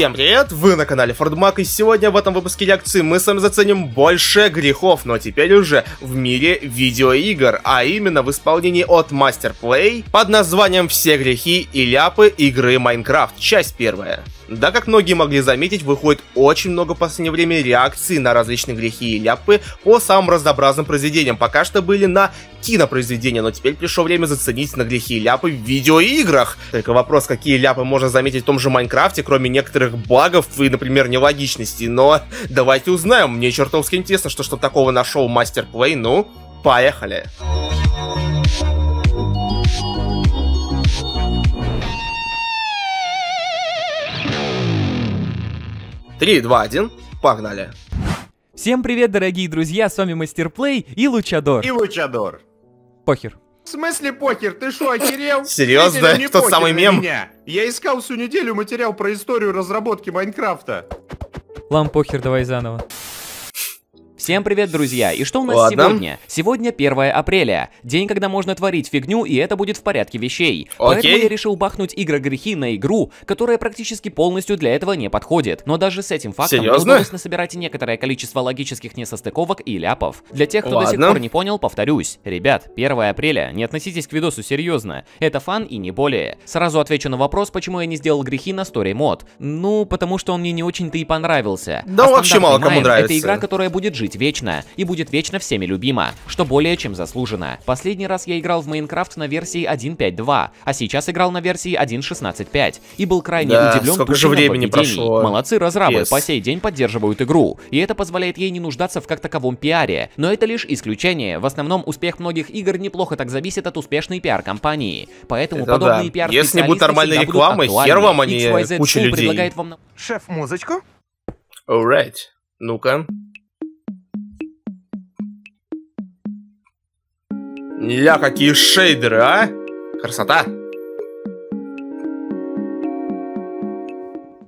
Всем привет, вы на канале Фордмак, и сегодня в этом выпуске реакции мы с вами заценим больше грехов, но теперь уже в мире видеоигр, а именно в исполнении от Master Play под названием «Все грехи и ляпы игры Майнкрафт», часть первая. Да, как многие могли заметить, выходит очень много в последнее время реакций на различные грехи и ляпы по самым разнообразным произведениям. Пока что были на кинопроизведения, но теперь пришло время заценить на грехи и ляпы в видеоиграх. Только вопрос, какие ляпы можно заметить в том же Майнкрафте, кроме некоторых багов и, например, нелогичностей. Но давайте узнаем, мне чертовски интересно, что такого нашел Master Play. Ну, поехали! Три, два, один, погнали. Всем привет, дорогие друзья, с вами Мастер Плей и Лучадор. Похер. В смысле похер? Ты шо, охерел? Серьезно? Это тот самый мем? Я искал всю неделю материал про историю разработки Майнкрафта. Лам похер, давай заново. Всем привет, друзья! И что у нас сегодня? Сегодня 1 апреля. День, когда можно творить фигню, и это будет в порядке вещей. Поэтому я решил бахнуть игры-грехи на игру, которая практически полностью для этого не подходит. Но даже с этим фактом удалось насобирать некоторое количество логических несостыковок и ляпов. Для тех, кто до сих пор не понял, повторюсь. Ребят, 1 апреля, не относитесь к видосу серьезно. Это фан и не более. Сразу отвечу на вопрос, почему я не сделал грехи на Story Mod. Ну, потому что он мне не очень-то и понравился. Да вообще мало кому нравится. Это игра, которая будет жить вечно и будет вечно всеми любима, что более чем заслуженно. Последний раз я играл в Майнкрафт на версии 1.5.2, а сейчас играл на версии 1.16.5 и был крайне удивлен. Сколько же времени прошло. Молодцы разрабы, по сей день поддерживают игру, и это позволяет ей не нуждаться в как таковом пиаре, но это лишь исключение. В основном успех многих игр неплохо так зависит от успешной пиар-компании, поэтому это подобные пиар-специалисты. Если не будет нормальной рекламы, хер вам, они куча людей. Вам... Шеф, музычку? Alright, ну-ка. Ля, какие шейдеры, а? Красота!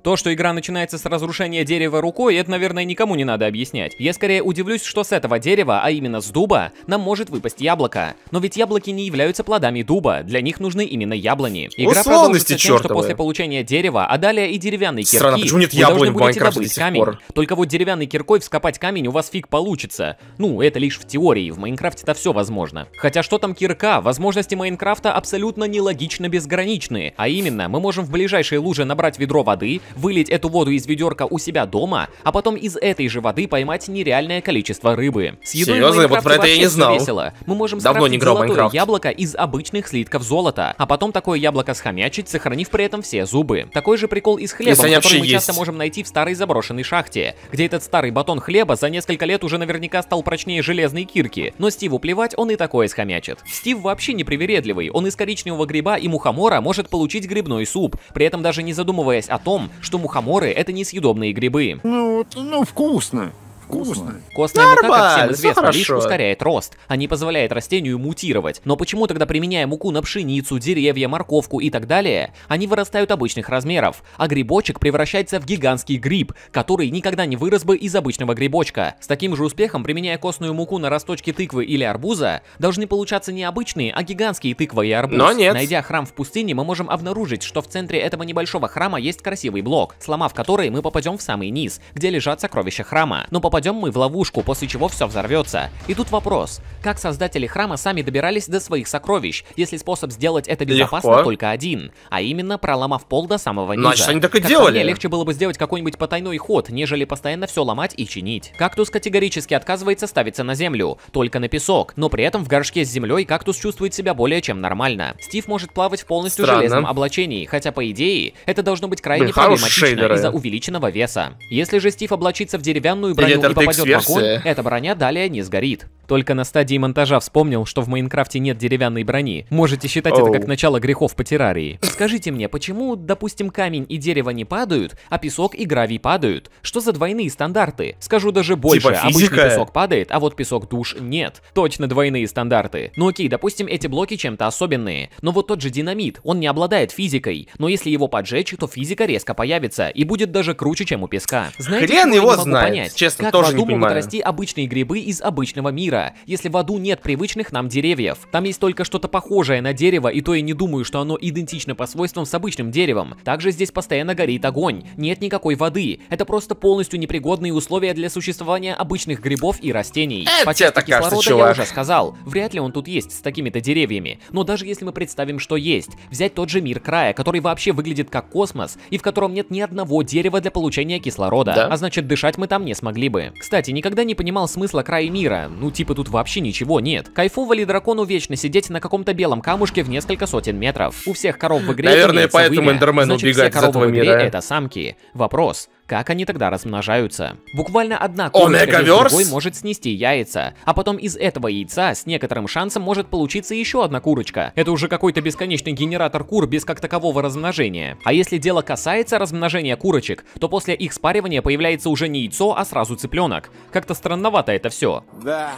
То, что игра начинается с разрушения дерева рукой, это, наверное, никому не надо объяснять. Я скорее удивлюсь, что с этого дерева, а именно с дуба, нам может выпасть яблоко. Но ведь яблоки не являются плодами дуба, для них нужны именно яблони. Игра продолжится тем, что после получения дерева, а далее и деревянной кирки. Странно, почему нет яблонь в Майнкрафте до сих пор? Только вот деревянной киркой вскопать камень у вас фиг получится. Ну, это лишь в теории, в Майнкрафте-то все возможно. Хотя что там кирка, возможности Майнкрафта абсолютно нелогично безграничные. А именно, мы можем в ближайшей луже набрать ведро воды, вылить эту воду из ведерка у себя дома, а потом из этой же воды поймать нереальное количество рыбы. С едой Майнкрафт вот про это я не знал. Весело. Мы можем скрафтить золотое яблоко из обычных слитков золота, а потом такое яблоко схомячить, сохранив при этом все зубы. Такой же прикол и с хлебом, который мы часто можем найти в старой заброшенной шахте, где этот старый батон хлеба за несколько лет уже наверняка стал прочнее железной кирки, но Стиву плевать, он и такое схомячит. Стив вообще непривередливый, он из коричневого гриба и мухомора может получить грибной суп, при этом даже не задумываясь о том, что мухоморы — это несъедобные грибы. Ну, вкусно. Вкусно. Костная мука, как всем известно, лишь ускоряет рост, а не позволяет растению мутировать. Но почему тогда, применяя муку на пшеницу, деревья, морковку и так далее, они вырастают обычных размеров, а грибочек превращается в гигантский гриб, который никогда не вырос бы из обычного грибочка? С таким же успехом, применяя костную муку на росточки тыквы или арбуза, должны получаться не обычные, а гигантские тыквы и арбуз. Но нет. Найдя храм в пустыне, мы можем обнаружить, что в центре этого небольшого храма есть красивый блок, сломав который, мы попадем в самый низ, где лежат сокровища храма. Но попадем мы в ловушку, после чего все взорвется. И тут вопрос, как создатели храма сами добирались до своих сокровищ, если способ сделать это безопасно только один, а именно проломав пол до самого низа. Значит, они так и делали. Мне легче было бы сделать какой-нибудь потайной ход, нежели постоянно все ломать и чинить. Кактус категорически отказывается ставиться на землю, только на песок, но при этом в горшке с землей кактус чувствует себя более чем нормально. Стив может плавать в полностью железном облачении, хотя по идее это должно быть крайне проблематично из-за увеличенного веса. Если же Стив облачится в деревянную броню и попадет в огонь, эта броня далее не сгорит. Только на стадии монтажа вспомнил, что в Майнкрафте нет деревянной брони. Можете считать это как начало грехов по террарии. Скажите мне, почему, допустим, камень и дерево не падают, а песок и гравий падают? Что за двойные стандарты? Скажу даже больше, типа обычный песок падает, а вот песок душ нет. Точно двойные стандарты. Ну окей, допустим, эти блоки чем-то особенные. Но вот тот же динамит, он не обладает физикой. Но если его поджечь, то физика резко появится и будет даже круче, чем у песка. Знаете, хрен его знает, честно. в аду могут расти обычные грибы из обычного мира, если в аду нет привычных нам деревьев. Там есть только что-то похожее на дерево, и то я не думаю, что оно идентично по свойствам с обычным деревом. Также здесь постоянно горит огонь, нет никакой воды. Это просто полностью непригодные условия для существования обычных грибов и растений. По части кислорода я уже сказал, вряд ли он тут есть с такими-то деревьями. Но даже если мы представим, что есть, взять тот же мир края, который вообще выглядит как космос, и в котором нет ни одного дерева для получения кислорода, да? А значит дышать мы там не смогли бы. Кстати, никогда не понимал смысла края мира, ну типа тут вообще ничего нет. Кайфово ли дракону вечно сидеть на каком-то белом камушке в несколько сотен метров? У всех коров в игре, наверное, поэтому эндермен убегает из этого мира. Это самки. Вопрос: как они тогда размножаются? Буквально одна курочка из другой может снести яйца, а потом из этого яйца с некоторым шансом может получиться еще одна курочка. Это уже какой-то бесконечный генератор кур без как такового размножения. А если дело касается размножения курочек, то после их спаривания появляется уже не яйцо, а сразу цыпленок. Как-то странновато это все. Да.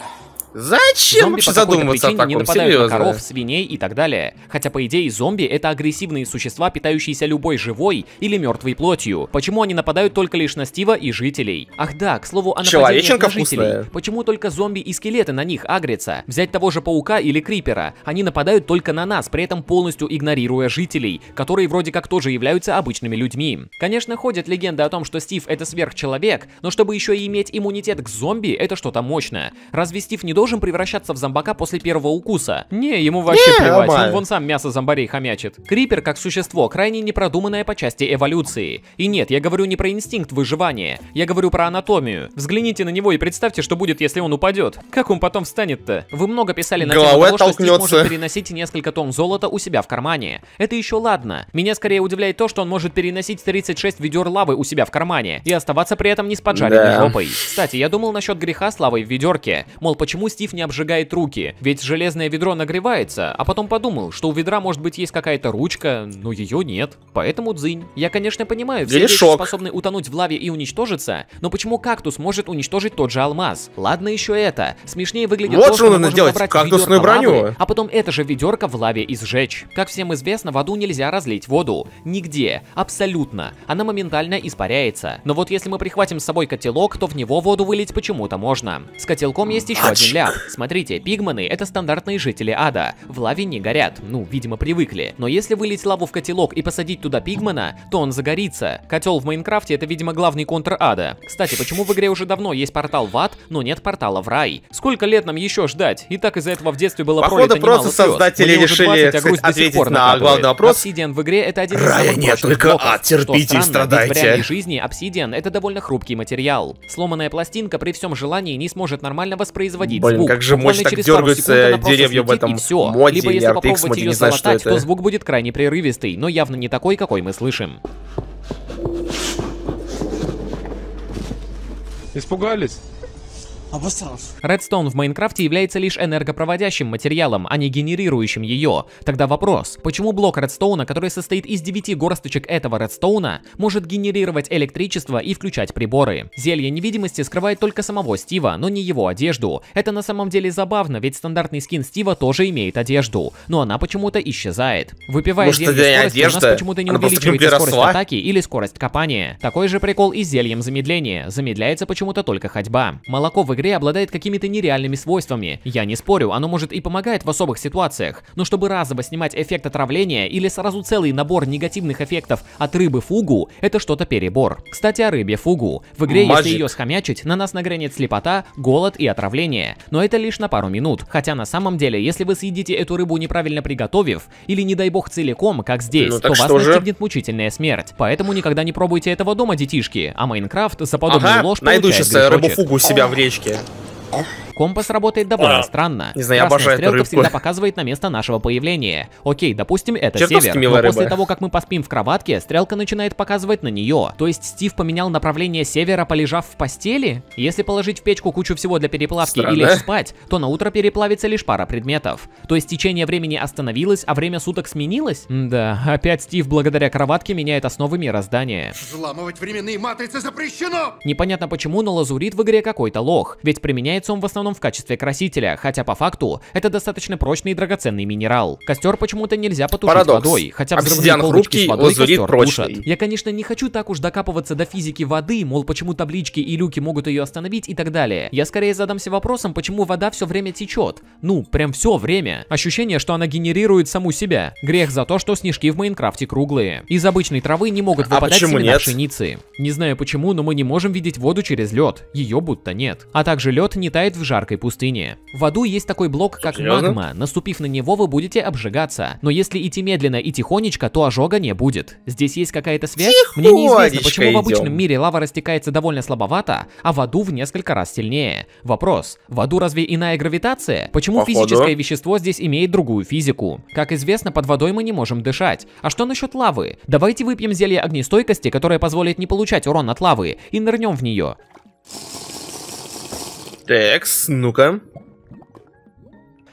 Зачем вообще задумываться о таком? Не нападают серьезно на коров, свиней и так далее. Хотя, по идее, зомби — это агрессивные существа, питающиеся любой живой или мертвой плотью. Почему они нападают только лишь на Стива и жителей? Ах да, к слову о нападениях на жителей. Почему только зомби и скелеты на них агрятся? Взять того же паука или крипера. Они нападают только на нас, при этом полностью игнорируя жителей, которые вроде как тоже являются обычными людьми. Конечно, ходят легенды о том, что Стив — это сверхчеловек, но чтобы еще и иметь иммунитет к зомби, это что-то мощное. Разве Стив не должен превращаться в зомбака после первого укуса? Не, ему вообще плевать, он вон сам мясо зомбарей хомячит. Крипер как существо крайне непродуманное по части эволюции. И нет, я говорю не про инстинкт выживания, я говорю про анатомию. Взгляните на него и представьте, что будет, если он упадет. Как он потом встанет-то? Вы много писали на тему того, что Стив может переносить несколько тонн золота у себя в кармане. Это еще ладно. Меня скорее удивляет то, что он может переносить 36 ведер лавы у себя в кармане и оставаться при этом не с поджаренной жопой. Кстати, я думал насчет греха с лавой в ведерке. Мол, почему Стив не обжигает руки, ведь железное ведро нагревается, а потом подумал, что у ведра может быть есть какая-то ручка, но ее нет, поэтому дзынь. Я, конечно, понимаю, все вещи способны утонуть в лаве и уничтожиться, но почему кактус может уничтожить тот же алмаз? Ладно еще это, смешнее выглядит вот то, что мы можем забрать кактусную броню, а потом это же ведерко в лаве и сжечь. Как всем известно, в аду нельзя разлить воду, нигде, абсолютно, она моментально испаряется. Но вот если мы прихватим с собой котелок, то в него воду вылить почему-то можно. С котелком есть еще один ляп. Смотрите, пигманы — это стандартные жители ада. В лаве не горят, ну, видимо, привыкли. Но если вылить лаву в котелок и посадить туда пигмана, то он загорится. Котел в Майнкрафте — это, видимо, главный контр ада. Кстати, почему в игре уже давно есть портал в ад, но нет портала в рай? Сколько лет нам еще ждать? И так из-за этого в детстве было пролито немало слез. Походу, просто создатели решили, кстати, ответить на главный вопрос. Обсидиан в игре — это один из самых прочных блоков. Ад, терпите и страдайте. Ведь в реальной жизни обсидиан — это довольно хрупкий материал. Сломанная пластинка при всем желании не сможет нормально воспроизводить звук. Как же мощно так дергаются деревья в этом моде. Либо если попробовать ее залатать, то звук будет крайне прерывистый, но явно не такой, какой мы слышим. Испугались? Редстоун в Майнкрафте является лишь энергопроводящим материалом, а не генерирующим ее. Тогда вопрос: почему блок редстоуна, который состоит из 9 горсточек этого редстоуна, может генерировать электричество и включать приборы? Зелье невидимости скрывает только самого Стива, но не его одежду. Это на самом деле забавно, ведь стандартный скин Стива тоже имеет одежду, но она почему-то исчезает. Выпивая зелье скорости, у нас почему-то не увеличивается скорость атаки или скорость копания. Такой же прикол и с зельем замедления. Замедляется почему-то только ходьба. Молоко в игре обладает какими-то нереальными свойствами. Я не спорю, оно может и помогает в особых ситуациях, но чтобы разово снимать эффект отравления или сразу целый набор негативных эффектов от рыбы фугу, это что-то перебор. Кстати, о рыбе фугу. В игре, если ее схомячить, на нас нагрянет слепота, голод и отравление. Но это лишь на пару минут. Хотя на самом деле, если вы съедите эту рыбу неправильно приготовив, или не дай бог целиком, как здесь, то вас настигнет мучительная смерть. Поэтому никогда не пробуйте этого дома, детишки. А Майнкрафт за подобную ложь получает грешочек. Найду сейчас рыбу фугу у себя в речке. Компас работает довольно странно. Не знаю, я обожаю эту рыбку. Красная стрелка всегда показывает на место нашего появления. Окей, допустим, это север, но после того, как мы поспим в кроватке, стрелка начинает показывать на нее. То есть Стив поменял направление севера, полежав в постели? Если положить в печку кучу всего для переплавки и лечь спать, то на утро переплавится лишь пара предметов. То есть течение времени остановилось, а время суток сменилось? Да, опять Стив благодаря кроватке меняет основы мироздания. Взламывать временные матрицы запрещено! Непонятно почему, но лазурит в игре какой-то лох, ведь применяется он в основном основном в качестве красителя, хотя по факту это достаточно прочный и драгоценный минерал. Костер почему-то нельзя потушить водой, хотя взрывные колбочки с водой костер тушат. Я, конечно, не хочу так уж докапываться до физики воды, мол, почему таблички и люки могут ее остановить и так далее. Я скорее задамся вопросом, почему вода все время течет. Ну, прям все время. Ощущение, что она генерирует саму себя. Грех за то, что снежки в Майнкрафте круглые. Из обычной травы не могут выпадать семена пшеницы. Не знаю почему, но мы не можем видеть воду через лед. Ее будто нет. А также лед не тает в жаркой пустыне. В аду есть такой блок, как магма. Наступив на него, вы будете обжигаться. Но если идти медленно и тихонечко, то ожога не будет. Здесь есть какая-то связь? Мне неизвестно, почему в обычном мире лава растекается довольно слабовато, а в аду в несколько раз сильнее. Вопрос. В аду разве иная гравитация? Почему физическое вещество здесь имеет другую физику? Как известно, под водой мы не можем дышать. А что насчет лавы? Давайте выпьем зелье огнестойкости, которое позволит не получать урон от лавы, и нырнем в нее. Текс, ну-ка.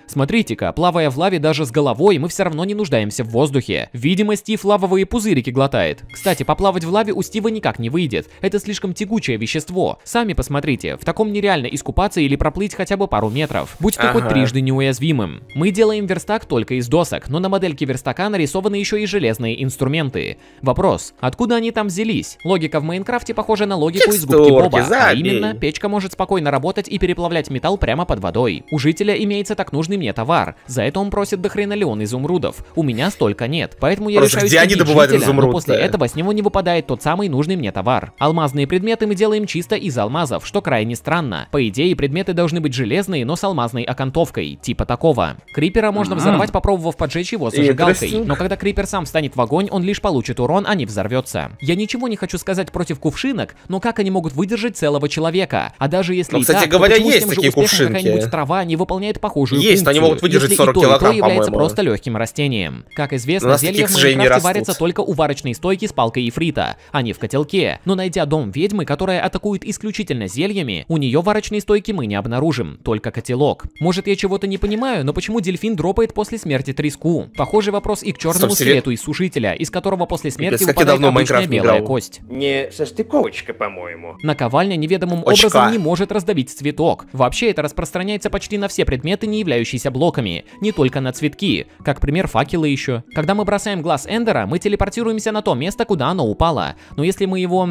Смотрите-ка, плавая в лаве даже с головой, мы все равно не нуждаемся в воздухе. Видимо, Стив лавовые пузырики глотает. Кстати, поплавать в лаве у Стива никак не выйдет. Это слишком тягучее вещество. Сами посмотрите, в таком нереально искупаться или проплыть хотя бы пару метров. Будь ты хоть трижды неуязвимым. Мы делаем верстак только из досок, но на модельке верстака нарисованы еще и железные инструменты. Вопрос, откуда они там взялись? Логика в Майнкрафте похожа на логику из губки Боба. А именно, печка может спокойно работать и переплавлять металл прямо под водой. У жителя имеется так нужный мне товар. За это он просит до хрена леон изумрудов. У меня столько нет. Поэтому я решаю судить жителя, но после этого с него не выпадает тот самый нужный мне товар. Алмазные предметы мы делаем чисто из алмазов, что крайне странно. По идее, предметы должны быть железные, но с алмазной окантовкой. Типа такого. Крипера можно взорвать, попробовав поджечь его зажигалкой. Но когда крипер сам встанет в огонь, он лишь получит урон, а не взорвется. Я ничего не хочу сказать против кувшинок, но как они могут выдержать целого человека? А даже если и так, то почему с тем же успехом какая-нибудь трава не выполняет похожую функцию? Они могут выдержать 40 килограмм, является просто легким растением. Как известно, зелья в Майнкрафте варятся только у варочной стойки с палкой ифрита, а не в котелке. Но найдя дом ведьмы, которая атакует исключительно зельями, у нее варочной стойки мы не обнаружим, только котелок. Может, я чего-то не понимаю, но почему дельфин дропает после смерти треску? Похожий вопрос и к черному скелету из сушителя, из которого после смерти выпадает обычная белая кость. Не состыковочка, по-моему. Наковальня неведомым образом не может раздавить цветок. Вообще, это распространяется почти на все предметы, не являющиеся блоками, не только на цветки, как пример факелы еще. Когда мы бросаем глаз эндера, мы телепортируемся на то место, куда оно упало. Но если мы его,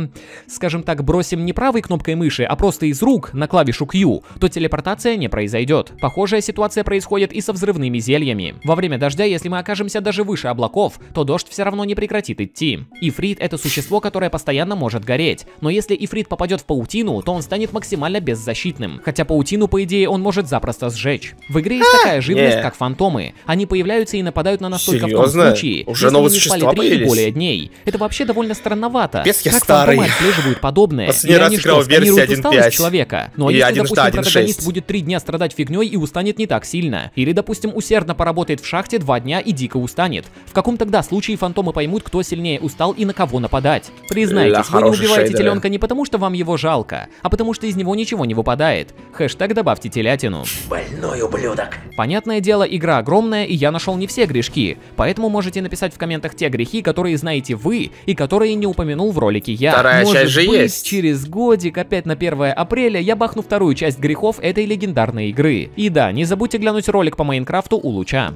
скажем так, бросим не правой кнопкой мыши, а просто из рук на клавишу Q, то телепортация не произойдет. Похожая ситуация происходит и со взрывными зельями. Во время дождя, если мы окажемся даже выше облаков, то дождь все равно не прекратит идти. Ифрит — это существо, которое постоянно может гореть. Но если ифрит попадет в паутину, то он станет максимально беззащитным. Хотя паутину, по идее, он может запросто сжечь. В игре есть такая живность, как фантомы. Они появляются и нападают на нас только в том случае, если мы не спали 3 и более дней. Это вообще довольно странновато. Как фантомы отслеживают подобное? И они что, сканируют усталость человека? Ну а если, допустим, протагонист будет 3 дня страдать фигней и устанет не так сильно? Или, допустим, усердно поработает в шахте 2 дня и дико устанет? В каком тогда случае фантомы поймут, кто сильнее устал и на кого нападать? Признайтесь, вы не убиваете теленка не потому, что вам его жалко, а потому что из него ничего не выпадает. Хэштег «Добавьте телятину». Больной ублюдок. Понятное дело, игра огромная, и я нашел не все грешки, поэтому можете написать в комментах те грехи, которые знаете вы и которые не упомянул в ролике я. Вторая часть же есть. Через годик, опять на 1 апреля, я бахну вторую часть грехов этой легендарной игры. И да, не забудьте глянуть ролик по Майнкрафту у Луча.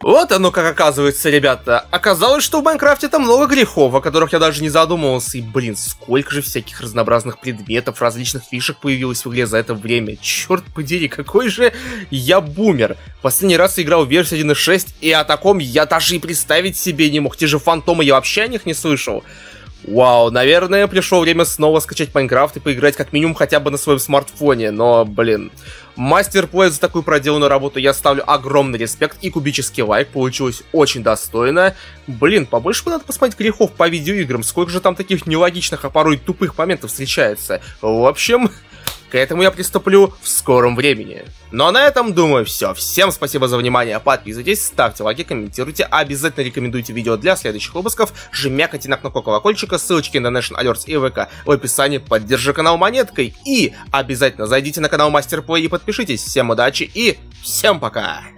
Вот оно как оказывается, ребята. Оказалось, что в Майнкрафте там много грехов, о которых я даже не задумывался. И, блин, сколько же всяких разнообразных предметов, различных фишек появилось в игре за это время. Черт подери, какой же я бумер. Последний раз я играл в версии 1.6, и о таком я даже и представить себе не мог. Те же фантомы, я вообще о них не слышал. Вау, наверное, пришло время снова скачать Майнкрафт и поиграть как минимум хотя бы на своем смартфоне, но, блин... Master Play за такую проделанную работу я ставлю огромный респект и кубический лайк, получилось очень достойно. Блин, побольше бы надо посмотреть грехов по видеоиграм, сколько же там таких нелогичных, а порой тупых моментов встречается. В общем, к этому я приступлю в скором времени. Ну а на этом, думаю, все. Всем спасибо за внимание, подписывайтесь, ставьте лайки, комментируйте, обязательно рекомендуйте видео для следующих выпусков, жмякайте на кнопку колокольчика, ссылочки на Nation Alerts и ВК в описании, поддержи канал монеткой и обязательно зайдите на канал Master Play и подпишитесь. Всем удачи и всем пока!